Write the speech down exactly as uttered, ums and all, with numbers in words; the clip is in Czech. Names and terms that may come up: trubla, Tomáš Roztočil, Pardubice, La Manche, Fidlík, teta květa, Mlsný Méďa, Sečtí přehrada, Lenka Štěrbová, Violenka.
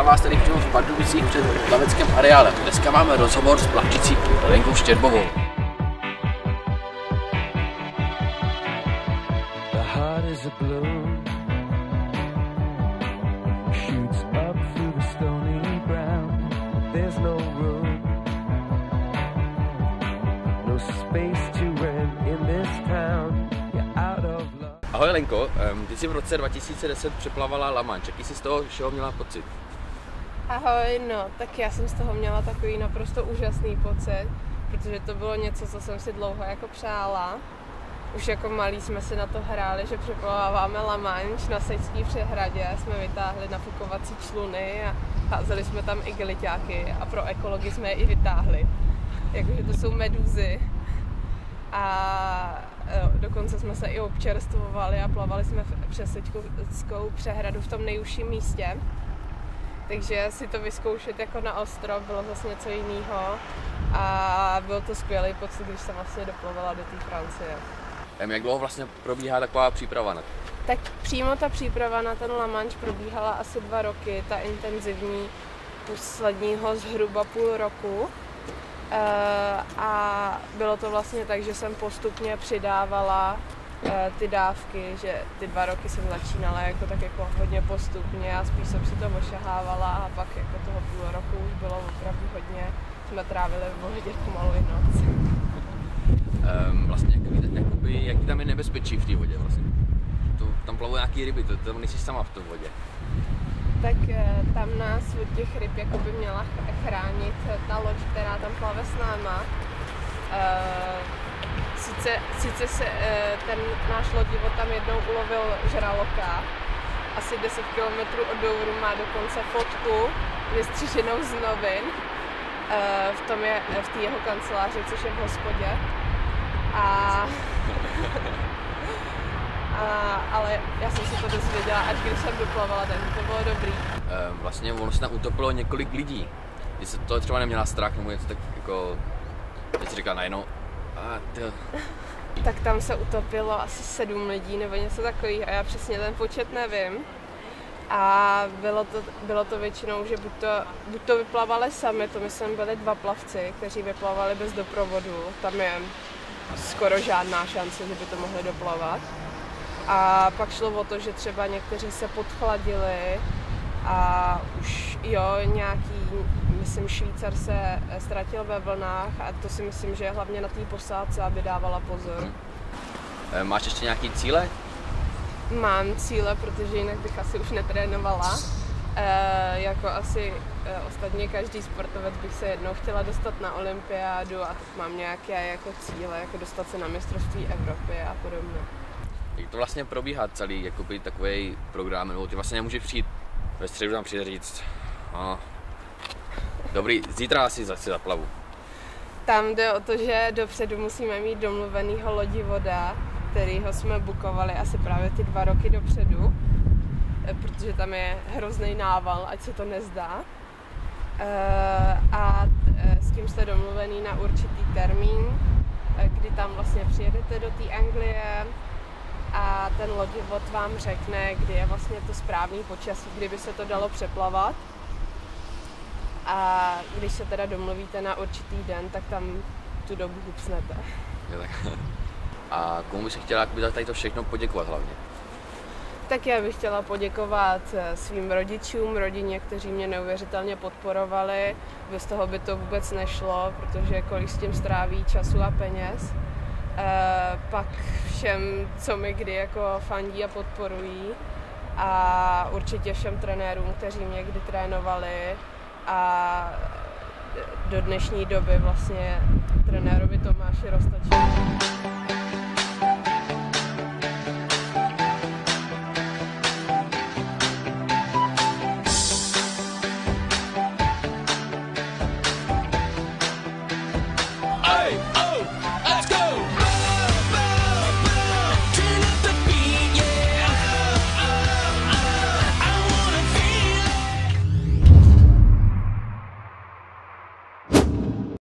Já vás tady přijdu v Pardubicích před plaveckým areálem. Dneska máme rozhovor s plavčicí Lenkou Štěrbovou. Ahoj Lenko, ty jsi v roce dva tisíce deset přeplavala La Manche. Jaký jsi z toho všeho měla pocit? Ahoj, no, tak já jsem z toho měla takový naprosto úžasný pocit, protože to bylo něco, co jsem si dlouho jako přála. Už jako malí jsme si na to hráli, že přeplaváváme La Manche na Sečtí přehradě, jsme vytáhli nafukovací čluny a házeli jsme tam i igeliťáky a pro ekology jsme je i vytáhli. Jakože to jsou meduzy. A dokonce jsme se i občerstvovali a plavali jsme přes Sečtskou přehradu v tom nejužším místě. Takže si to vyzkoušet jako na ostro bylo zase něco jiného a byl to skvělý pocit, když jsem vlastně doplovala do té Francie. Jak dlouho vlastně probíhá taková příprava? Ne? Tak přímo ta příprava na ten La Manche probíhala asi dva roky, ta intenzivní posledního zhruba půl roku. A bylo to vlastně tak, že jsem postupně přidávala ty dávky, že ty dva roky jsem začínala jako tak jako hodně postupně a spíš jsem si to ošahávala a pak jako toho půl roku už bylo opravdu hodně, jsme trávili v vodě pomalu i noc. Um, vlastně jakoby, jaký tam je nebezpečí v té vodě vlastně? To, tam plavou nějaký ryby, to, to nejsi sama v tom vodě. Tak tam nás od těch ryb jakoby měla chránit ta loď, která tam plave s náma. Sice, sice se ten náš lodivod tam jednou ulovil žraloka, asi deset kilometrů od Douvru má dokonce fotku vystříženou z novin v tom je, v té jeho kanceláři, což je v hospodě. A... A, ale já jsem se to dozvěděla, až když jsem doplavala, tak to bylo dobrý. E, vlastně ono se tam utopilo několik lidí. Když se to třeba neměla strach, nebo něco tak jako... Teď si říkala najednou... Tak tam se utopilo asi sedm lidí nebo něco takového a já přesně ten počet nevím. A bylo to, bylo to většinou, že buď to, buď to vyplavali sami, to myslím byli dva plavci, kteří vyplavali bez doprovodu. Tam je skoro žádná šance, že by to mohli doplavat. A pak šlo o to, že třeba někteří se podchladili a už jo, nějaký, myslím, Švýcar se ztratil ve vlnách a to si myslím, že je hlavně na té posádce, aby dávala pozor. Hmm. Máš ještě nějaký cíle? Mám cíle, protože jinak bych asi už netrénovala. E, jako asi e, ostatně každý sportovec bych se jednou chtěla dostat na olympiádu a tak mám nějaké jako cíle, jako dostat se na mistrovství Evropy a podobně. Jak to vlastně probíhá celý jakoby, takový program, nebo ty vlastně nemůžeš přijít ve středu tam přijde říct, no, dobrý, zítra asi zase zaplavu. Tam jde o to, že dopředu musíme mít domluvenýho lodivoda, kterýho jsme bukovali asi právě ty dva roky dopředu, protože tam je hrozný nával, ať se to nezdá. A s tím jste domluvený na určitý termín, kdy tam vlastně přijedete do té Anglie, a ten lodivod vám řekne, kdy je vlastně to správný počasí, kdyby se to dalo přeplavat. A když se teda domluvíte na určitý den, tak tam tu dobu hupsnete. A komu bych se chtěla za tady to všechno poděkovat hlavně? Tak já bych chtěla poděkovat svým rodičům, rodině, kteří mě neuvěřitelně podporovali. Bez toho by to vůbec nešlo, protože kolik s tím stráví času a peněz. E, pak všem, co mi kdy jako fandí a podporují a určitě všem trenérům, kteří mě kdy trénovali a do dnešní doby vlastně trenérovi Tomáši Roztočilu.